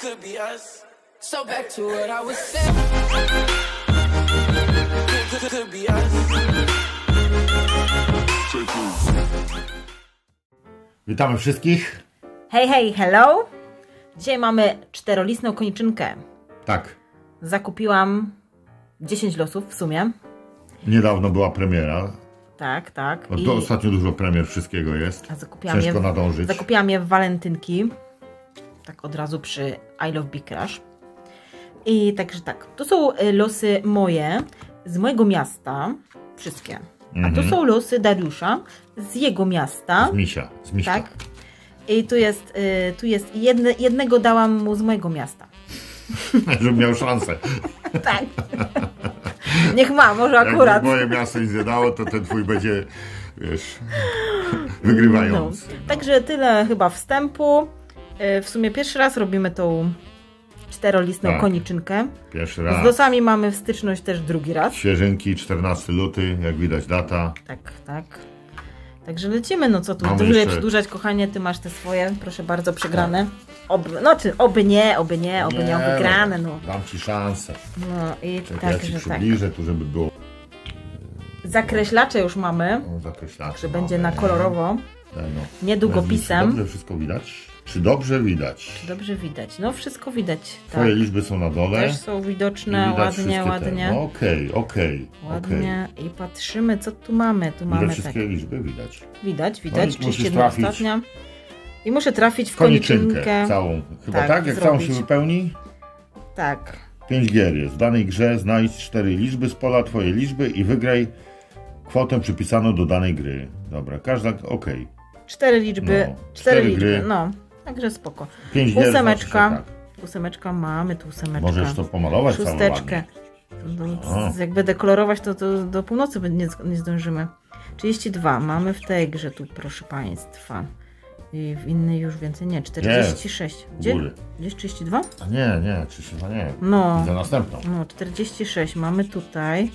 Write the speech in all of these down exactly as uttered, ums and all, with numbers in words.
could be us. So back to what I was saying. Could, could be us. Witamy wszystkich. Hej, hej, hello. Dzisiaj mamy czterolistną kończynkę. Tak. Zakupiłam dziesięć losów w sumie. Niedawno była premiera. Tak, tak. No to I... ostatnio dużo premier wszystkiego jest. A zakupiłam Ciężko je w... nadążyć. Zakupiłam je w walentynki. Tak od razu przy I Love Big Crush. I także tak. To są losy moje, z mojego miasta. Wszystkie. Mhm. A to są losy Dariusza z jego miasta. Z Misia. Z Misia. Tak. I tu jest, tu jest jedne, jednego dałam mu z mojego miasta. Żeby miał szansę. Tak. Niech ma, może akurat. Jak moje miasto nie zjadało, to ten twój będzie, wiesz, wygrywający. No. No. Także tyle chyba wstępu. W sumie pierwszy raz robimy tą czterolistną tak. koniczynkę. Pierwszy raz. Z losami mamy w styczność też drugi raz. Świeżynki, czternasty luty, jak widać data. Tak, tak. Także lecimy, no co tu dłużej jeszcze... przedłużać, kochanie, ty masz te swoje, proszę bardzo, przegrane. Ob, no czy oby nie, oby nie, oby nie, nie oby wygrane, no. Dam ci szansę. No i tak, tak ja ci przybliżę tak. tu, żeby było... Zakreślacze już mamy. No, zakreślacze także mamy. Będzie na kolorowo. Tak, no. Nie długopisem. Dobrze wszystko widać? Czy dobrze widać? Czy dobrze widać? No wszystko widać. Twoje tak. liczby są na dole. Też są widoczne, ładnie, ładnie. No, okej, okej. Ładnie okay. I patrzymy, co tu mamy. Tu mamy wszystkie tak. liczby widać. Widać, widać. No, czyli ostatnia. I muszę trafić w koniczynkę. koniczynkę. Całą. Chyba tak, tak? jak zrobić. Całą się wypełni? Tak. pięć gier jest. W danej grze znajdź cztery liczby z pola twojej liczby i wygraj kwotę przypisaną do danej gry. Dobra, każda, okej. Cztery liczby, no, cztery liczby, gry. no. Także spoko. Pięć ósemeczka. Znaczy, tak. Ósemeczka mamy, tu ósemeczka. Możesz to pomalować całą ładnie. Jak będę kolorować, to, to do północy nie, nie zdążymy. trzydzieści dwa mamy w tej grze tu, proszę Państwa. I w innej już więcej nie. czterdzieści sześć. Gdzie? Gdzieś trzydzieści dwa? A nie, nie, trzydzieści dwa nie. No. Za następną. No, czterdzieści sześć mamy tutaj.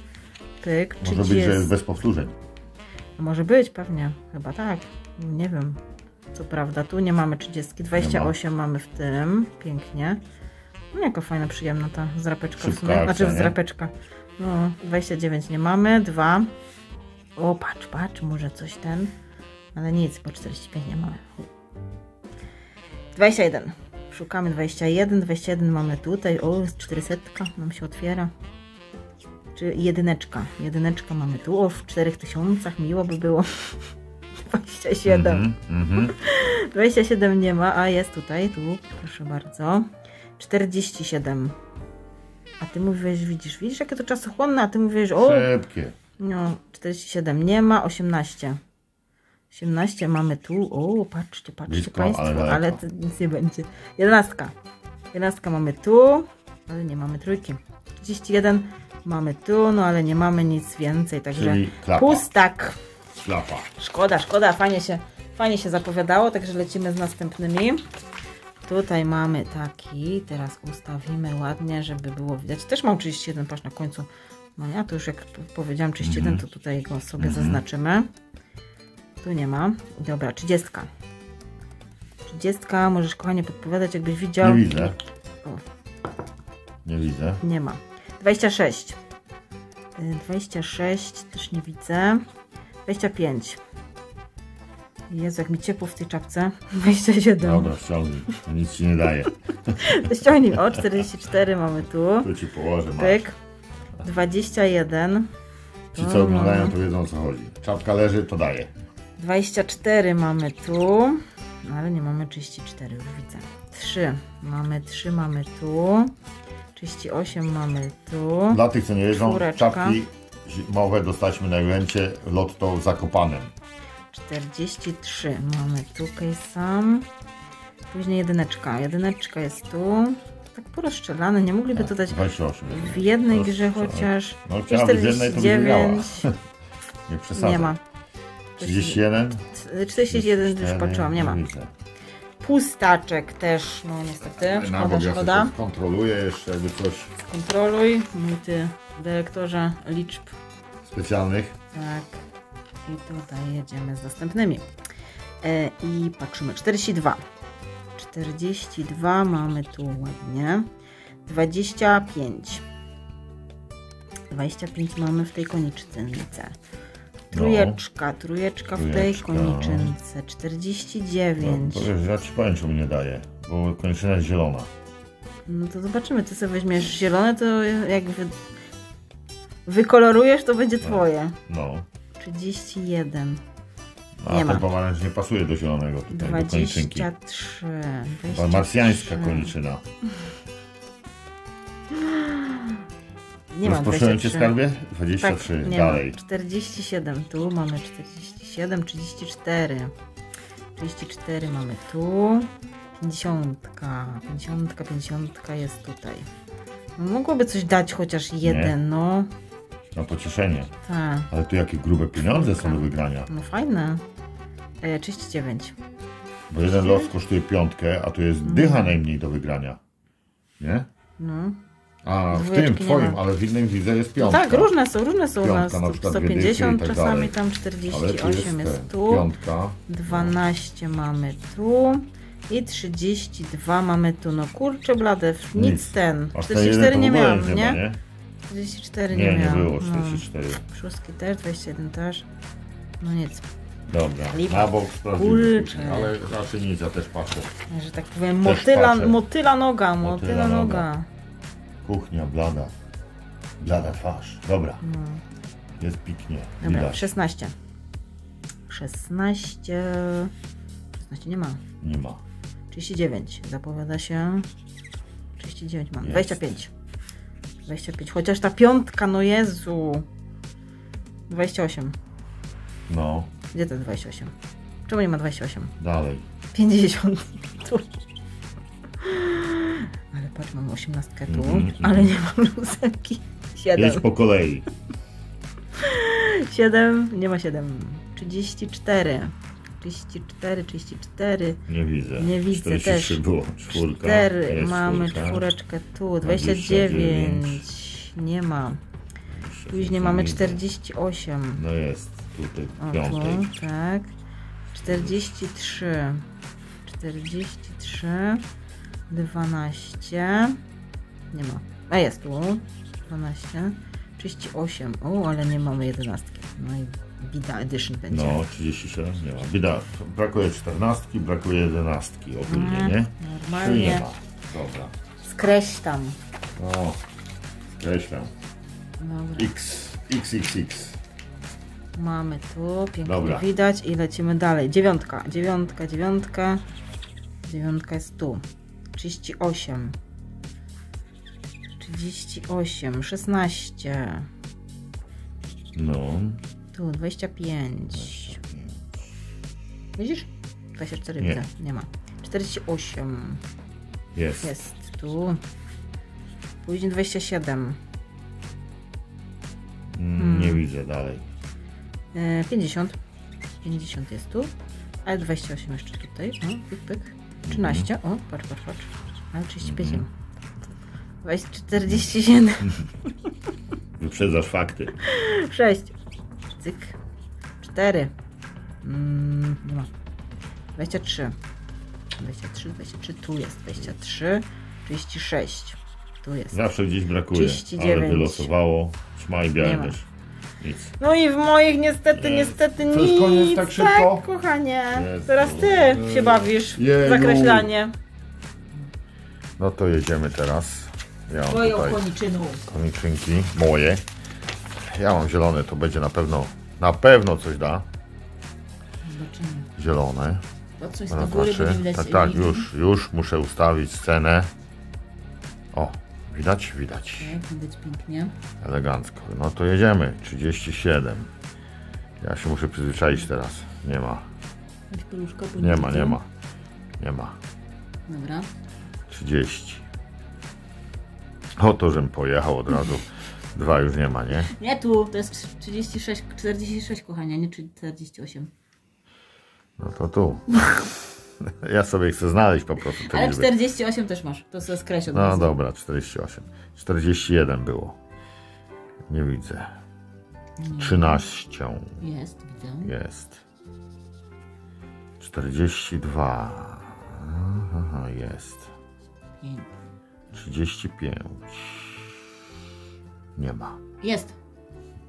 Pyk, Może być, jest... że jest bez powtórzeń. Może być, pewnie. Chyba tak. Nie wiem. Co prawda, tu nie mamy trzydzieści, dwadzieścia osiem mamy w tym, pięknie. No jaka fajna, przyjemna ta zrapeczka, w sumie. Znaczy zrapeczka. No, dwadzieścia dziewięć nie mamy, dwa. O, patrz, patrz, może coś ten. Ale nic, bo czterdzieści pięć nie mamy. dwadzieścia jeden, szukamy dwadzieścia jeden, dwadzieścia jeden mamy tutaj, o, czterysta nam się otwiera. Czy jedyneczka, jedyneczka mamy tu, o, w czterech tysiącach, miło by było. dwadzieścia siedem. Mm-hmm, mm-hmm. dwadzieścia siedem nie ma, a jest tutaj, tu, proszę bardzo. czterdzieści siedem. A ty mówiłeś, widzisz, widzisz, jakie to czasochłonne, a ty mówiłeś, o. Szybkie. No, czterdzieści siedem nie ma, osiemnaście. osiemnaście mamy tu, o, patrzcie, patrzcie Blisko, Państwo, ale, ale to nic nie będzie. jedenaście. jedenaście mamy tu, ale nie mamy trójki. trzydzieści jeden mamy tu, no ale nie mamy nic więcej, także pustak. Klapa. Szkoda, szkoda, fajnie się, fajnie się zapowiadało, także lecimy z następnymi. Tutaj mamy taki, teraz ustawimy ładnie, żeby było widać. Też mam trzydzieści jeden, patrz na końcu. No ja tu już jak powiedziałam trzydzieści jeden, mm-hmm. to tutaj go sobie mm-hmm. zaznaczymy. Tu nie ma. Dobra, trzydzieści. trzydzieści, możesz kochanie podpowiadać, jakbyś widział. Nie widzę. O. Nie widzę. Nie ma. dwadzieścia sześć. dwadzieścia sześć też nie widzę. dwadzieścia pięć. Jezu, jak mi ciepło w tej czapce. dwadzieścia siedem. Dobra, ściągnij. Nic ci nie daje. Ściągnij. O, czterdzieści cztery mamy tu. Tu ci położę. Pyk. dwadzieścia jeden. Ci, co oglądają, to wiedzą, o co chodzi. Czapka leży, to daje. dwadzieścia cztery mamy tu. No, ale nie mamy trzydzieści cztery, już widzę. trzy. Mamy trzy, mamy tu. trzydzieści osiem mamy tu. Dla tych, co nie wiedzą, czapki zimowe dostaliśmy na evencie Lotto w Zakopanem. czterdzieści trzy mamy tutaj sam. Później jedyneczka. Jedyneczka jest tu. Tak porozstrzelane, nie mogliby to dać dwadzieścia osiem, w jednej grze chociaż. No, czterdzieści dziewięć. Nie przesadzam. Nie ma. trzydzieści jeden? czterdzieści jeden już patrzyłam, nie ma. Pustaczek też, no niestety. Szkoda, szkoda. Kontroluję jeszcze, jakby coś. Kontroluj, mój ty dyrektorze liczb specjalnych. Tak. I tutaj jedziemy z następnymi. E, I patrzymy. czterdzieści dwa. czterdzieści dwa mamy tu ładnie, dwadzieścia pięć. dwadzieścia pięć mamy w tej koniczynce. Trójeczka, trójeczka w tej koniczynce. czterdzieści dziewięć. No, ja ci powiem, czemu nie daję, bo koniczyna jest zielona. No to zobaczymy, ty sobie weźmiesz zielone, to jak wy... wykolorujesz, to będzie twoje. No. trzydzieści jeden. A nie, ten pomarańcz nie pasuje do zielonego tutaj, dwadzieścia trzy, do kończynki. dwadzieścia trzy. Marsjańska koniczyna. Nie mam dwadzieścia trzy. Cię skarbie? dwadzieścia trzy, tak, dalej. czterdzieści siedem, tu mamy czterdzieści siedem, trzydzieści cztery. trzydzieści cztery mamy tu. pięćdziesiąt. pięćdziesiąt, pięćdziesiąt jest tutaj. Mogłoby coś dać chociaż jeden, nie? No. Na pocieszenie. Tak. Ale tu jakie grube pieniądze są do wygrania. No fajne. E, trzydzieści dziewięć. Bo jeden los kosztuje piątkę, a tu jest dycha najmniej do wygrania. Nie? No. A w tym twoim, ale w innym widzę jest piątka. No tak, różne są, różne są. Piątka, na przykład sto pięćdziesiąt, tak czasami tam czterdzieści osiem jest, jest tu. Piątka. dwanaście no. Mamy tu. I trzydzieści dwa mamy tu. No kurczę blade, nic, nic ten. czterdzieści cztery nie miałem, nie? nie? Ma, nie? czterdzieści cztery nie, nie miałam. Nie było czterdzieści cztery. No. Szóstki też, dwadzieścia jeden też. No nic. Dobra, na bok sprawdzimy, ale raczej nic, ja też patrzę. Że tak powiem, motyla, motyla noga, motyla noga. Kuchnia, blada. Blada twarz. Dobra. No. Jest piknie. Dobra, widać. szesnaście. szesnaście. szesnaście nie ma. Nie ma. trzydzieści dziewięć. Zapowiada się. trzydzieści dziewięć mam. Jest. dwadzieścia pięć. dwadzieścia pięć, chociaż ta piątka, no Jezu. dwadzieścia osiem. No. Gdzie to dwadzieścia osiem? Czemu nie ma dwadzieścia osiem? Dalej. pięćdziesiąt. Tu. Ale patrz, mam osiemnastkę tu, mm-hmm. ale nie mam lusterki. siedem. Jedź po kolei. siedem, nie ma siedem. trzydzieści cztery. trzydzieści cztery, trzydzieści cztery. Nie widzę. Nie widzę czterdzieści trzy też. Było. Czwórka. cztery. Jest mamy czwórka. Czwóreczkę tu. dwadzieścia dziewięć. dwadzieścia dziewięć. Nie ma. Później mamy czterdzieści osiem. No jest. Tutaj piątek. Tu, tak. czterdzieści trzy. czterdzieści trzy. dwanaście. Nie ma. A jest tu. dwanaście. trzydzieści osiem. O, ale nie mamy jedenastki. No i Bida Edition będzie. No, trzydzieści siedem nie ma. Bida, brakuje czternastki, brakuje jedenastki ogólnie, nie? nie? Normalnie. Tu nie ma. Dobra. Skreś tam. O, skreślam. Dobra. X, X, X, X. Mamy tu, pięknie. Dobra. Widać i lecimy dalej. Dziewiątka, dziewiątka, dziewiątka. Dziewiątka jest tu. trzydzieści osiem. trzydzieści osiem, szesnaście. No. Tu dwadzieścia pięć. Widzisz? dwadzieścia cztery nie. Widzę, nie ma. czterdzieści osiem. Jest. Jest tu. Później dwadzieścia siedem. Mm, nie hmm. widzę dalej. E, pięćdziesiąt. pięćdziesiąt jest tu. Ale dwadzieścia osiem jeszcze tutaj. O, pyk, pyk. trzynaście. Mm. O, patrz, patrz, patrz. Ale trzydzieści pięć. Mm. czterdzieści siedem. Wyprzedzasz fakty. sześć. Cyk. cztery. Mm, nie ma. dwadzieścia trzy. dwadzieścia trzy, dwadzieścia trzy. Tu jest dwadzieścia trzy. trzydzieści sześć. Tu jest. Zawsze gdzieś brakuje. trzydzieści dziewięć. Ale wylosowało. Trzymaj białe też. Nic. No i w moich niestety, nie. niestety nic. To jest koniec tak szybko. Tak, kochanie. Jezu. Teraz ty się bawisz w zakreślanie. No to jedziemy teraz. Ja mam Twoją tutaj koniczyną. Koniczynki moje. Ja mam zielone, to będzie na pewno, na pewno coś da. Zobaczymy. Zielone. To coś na góry widać. Tak, tak, już, już muszę ustawić scenę. O, widać? Widać. Tak, widać pięknie. Elegancko. No to jedziemy. trzydzieści siedem. Ja się muszę przyzwyczaić teraz. Nie ma. Nie ma, nie ma. Nie ma. Dobra. trzydzieści. O to, żem pojechał od razu. Dwa już nie ma, nie? Nie tu, to jest trzydzieści sześć, czterdzieści sześć kochania, nie czterdzieści osiem. No to tu. Ja sobie chcę znaleźć po prostu te ale czterdzieści osiem liczby. Też masz, to sobie skreś od razu. No dobra, czterdzieści osiem. czterdzieści jeden było. Nie widzę. Nie. trzynaście. Jest, widzę. Jest. czterdzieści dwa. Aha, jest. trzydzieści pięć. Nie ma. Jest.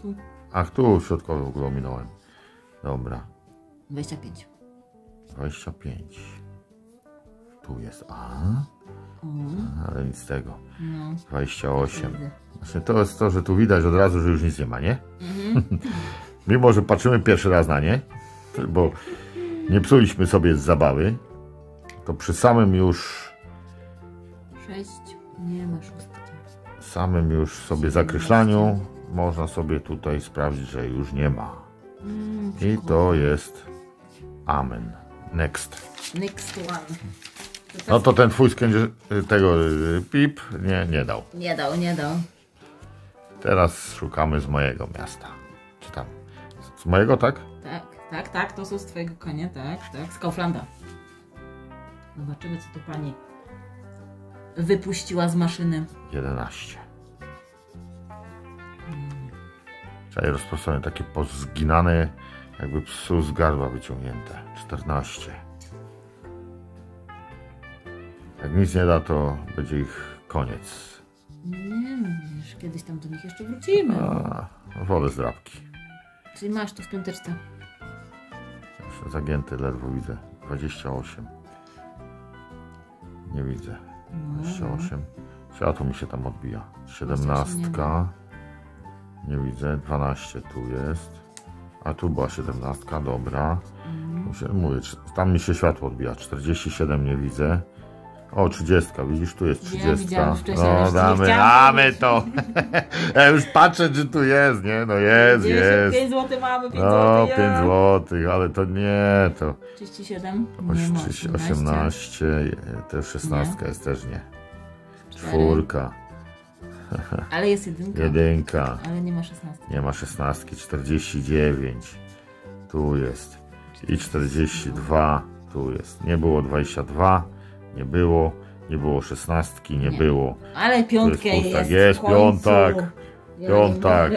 Tu. Ach, tu środkowy w ogóle minąłem. Dobra. dwadzieścia pięć. dwadzieścia pięć. Tu jest. A? A, ale nic z tego. No. dwadzieścia osiem. Właśnie to jest to, że tu widać od razu, że już nic nie ma, nie? Mhm. Mimo, że patrzymy pierwszy raz na nie, bo nie psuliśmy sobie z zabawy, to przy samym już... sześć. Nie ma szóstki. Samym już sobie zakreślaniu można sobie tutaj sprawdzić, że już nie ma. Mm, I to jest amen. Next. Next one. No to ten twój skręcie tego pip nie, nie dał. Nie dał, nie dał. Teraz szukamy z mojego miasta. Czy tam? Z mojego, tak? Tak, tak, tak. To są z twojego konia, tak, tak. Z Kauflanda. Zobaczymy, co tu pani wypuściła z maszyny. jedenaście. Czaj rozproszone, takie pozginane, jakby psu z gardła wyciągnięte. czternaście. Jak nic nie da, to będzie ich koniec. Nie, już kiedyś tam do nich jeszcze wrócimy. A, wolę zdrabki. Czyli masz tu w piąteczce. Jeszcze zagięty ledwo widzę. dwadzieścia osiem. Nie widzę. dwadzieścia osiem. Światło mi się tam odbija. siedemnaście. Nie widzę. dwanaście tu jest. A tu była siedemnaście. Dobra. Mówię, tam mi się światło odbija. czterdzieści siedem nie widzę. O, trzydzieści, widzisz, tu jest trzydzieści. Ja no, damy, damy to. Ja już patrzę, czy tu jest, nie? No jest, jest. pięć złotych mamy, pięć złotych. No, pięć złotych, ale to nie, to... trzydzieści siedem, nie osiemnaście, też szesnaście nie. Jest też nie. Czwórka. Ale jest jedynka. Jedynka. Ale nie ma szesnaście. Nie ma szesnaście, czterdzieści dziewięć. Tu jest. I czterdzieści dwa, tu jest. Nie było dwadzieścia dwa. Nie było, nie było szesnastki, nie, nie było. Ale piątkę jest. Jest, jest piątak. Ja piątak.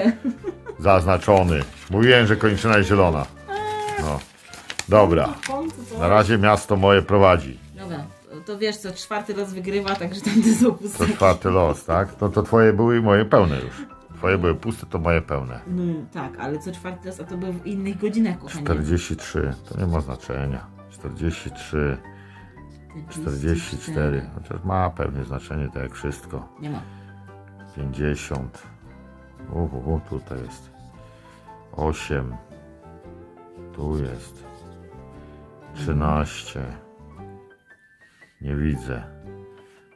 Zaznaczony. Mówiłem, że kończyna jest zielona. No. Dobra. Na razie miasto moje prowadzi. Dobra, to wiesz co, czwarty los wygrywa, także tamte są puste. To czwarty los, tak? No to twoje były i moje pełne już. Twoje były puste, to moje pełne. No, tak, ale co czwarty los, a to były w innych godzinach, kochanie. czterdzieści trzy, to nie ma znaczenia. czterdzieści trzy. czterdzieści cztery, chociaż ma pewnie znaczenie, tak jak wszystko. Nie ma. pięćdziesiąt. Uhu, tutaj jest. osiem. Tu jest. trzynaście. Nie widzę.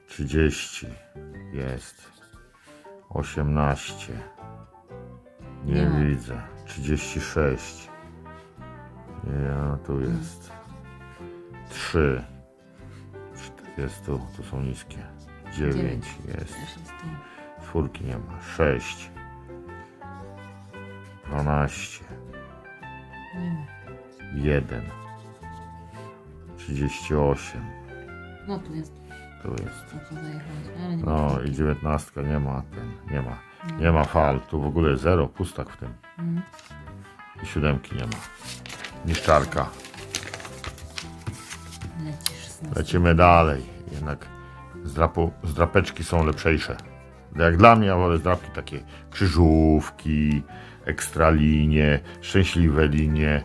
trzydzieści. Jest. osiemnaście. Nie, Nie. widzę. trzydzieści sześć. Ja, tu jest. trzy. Jest tu, tu są niskie. dziewięć jest. Czwórki nie ma. sześć. dwanaście. jeden. trzydzieści osiem. No tu jest. Tu jest. No i dziewiętnaście nie ma. Ten, nie ma. Nie ma fal. Tu w ogóle zero, pustak w tym. I siódemki nie ma. Niszczarka. Lecimy dalej, jednak zdrapu, zdrapeczki są lepszejsze. Jak dla mnie, ja wolę zdrapki takie krzyżówki, ekstra linie, szczęśliwe linie,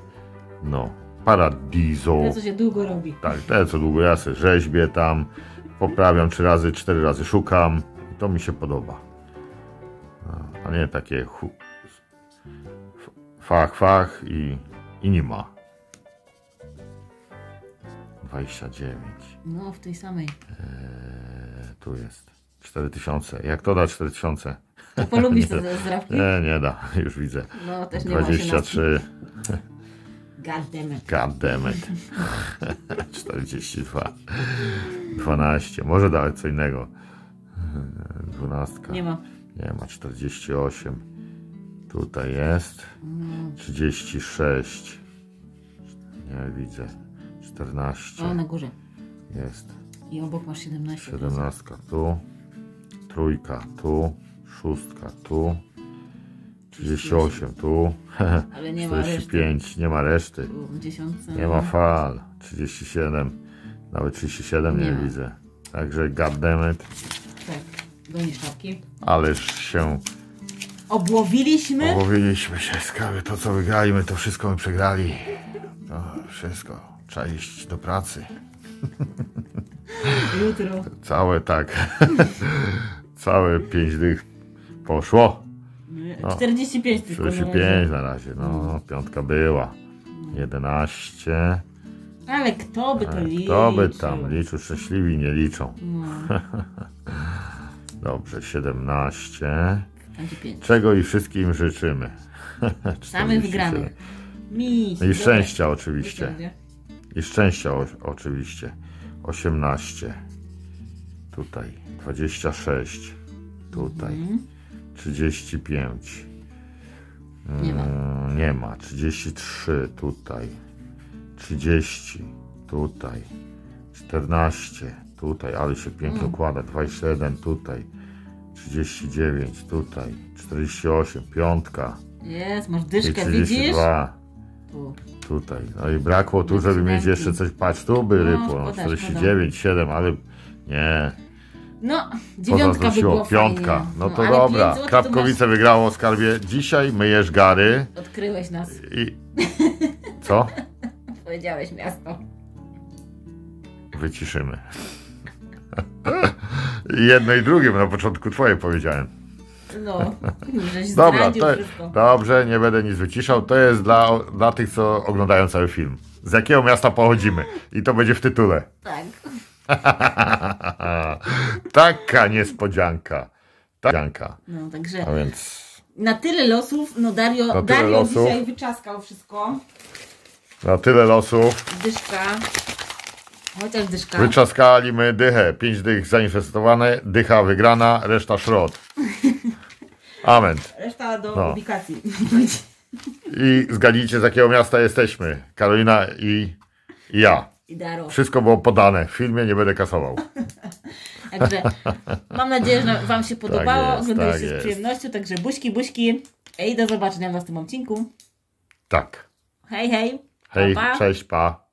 no, paradiso. Te, co się długo robi. Tak, te, co długo ja sobie rzeźbię tam, poprawiam trzy razy, cztery razy szukam. I to mi się podoba. A nie takie hu, fach, fach i, i nie ma. dwadzieścia dziewięć. No, w tej samej. Eee, tu jest. cztery tysiące. Jak to da cztery tysiące? To polubisz te zdrapki? Nie, nie da. Już widzę. No, też nie ma dwadzieścia trzy. Goddammit. Goddammit. czterdzieści dwa. dwanaście. Może dać co innego. dwanaście. Nie ma. Nie ma. czterdzieści osiem. Tutaj jest. trzydzieści sześć. Nie widzę. czternaście. O, na górze. Jest. I obok masz siedemnaście. siedemnaście tu. Trójka tu. Szóstka tu. trzydzieści osiem tu. Ale nie czterdzieści pięć. Ma reszty. Nie ma reszty. dziesięć. Nie ma fal. trzydzieści siedem. Nawet trzydzieści siedem nie, nie widzę. Także goddammit. Tak, gonisz czapki. Ależ się... Obłowiliśmy? Obłowiliśmy się, skały. To co wygraliśmy, to wszystko my przegrali. To wszystko. Trzeba iść do pracy. Jutro. Całe tak. Całe pięć dych poszło. No, czterdzieści pięć tylko czterdzieści pięć na razie. No, piątka była. jedenaście. Ale kto by to liczył? Kto by tam liczył? Szczęśliwi nie liczą. No. Dobrze, siedemnaście. Czego i wszystkim życzymy. Samych wygranych. I szczęścia oczywiście. I szczęścia o, oczywiście. osiemnaście. Tutaj. dwadzieścia sześć. Tutaj. Mhm. trzydzieści pięć. Nie ma. Mm, nie ma. trzydzieści trzy. Tutaj. trzydzieści. Tutaj. czternaście. Tutaj. Ale się pięknie mhm. układa. dwadzieścia jeden. Tutaj. trzydzieści dziewięć. Tutaj. czterdzieści osiem. Piątka. Jest, masz dyszkę, widzisz? Tu. Tutaj. No i brakło tu, żeby mieć jeszcze coś. Patrz, tu by rypło. No, czterdzieści dziewięć, siedem, ale nie. No, dziewiątka by było piątka. Fajnie. No to no, dobra. Krapkowice masz... wygrało o skarbie. Dzisiaj myjesz gary. Odkryłeś nas. I... Co? Powiedziałeś miasto. Wyciszymy. Jedno i drugim, na początku twoje powiedziałem. No, żeś dobra, to, dobrze, nie będę nic wyciszał. To jest dla, dla tych, co oglądają cały film. Z jakiego miasta pochodzimy? I to będzie w tytule. Tak. Taka niespodzianka. Taka. No, także. A więc... Na tyle losów, no Dario, tyle Dario losów. Dzisiaj wyczaskał wszystko. Na tyle losów. Dyszka. Chociaż dyszka. Wyczaskaliśmy dychę. Pięć dych zainwestowane, dycha wygrana, reszta szrot. Amen. Reszta do no. publikacji. I zgadnijcie, z jakiego miasta jesteśmy. Karolina i, i ja. I Daro. Wszystko było podane. W filmie nie będę kasował. Także mam nadzieję, że wam się podobało. Tak oglądaliście tak z przyjemnością. Także buźki, buźki. I do zobaczenia w następnym odcinku. Tak. Hej, hej. Hej, pa, pa. Cześć, pa.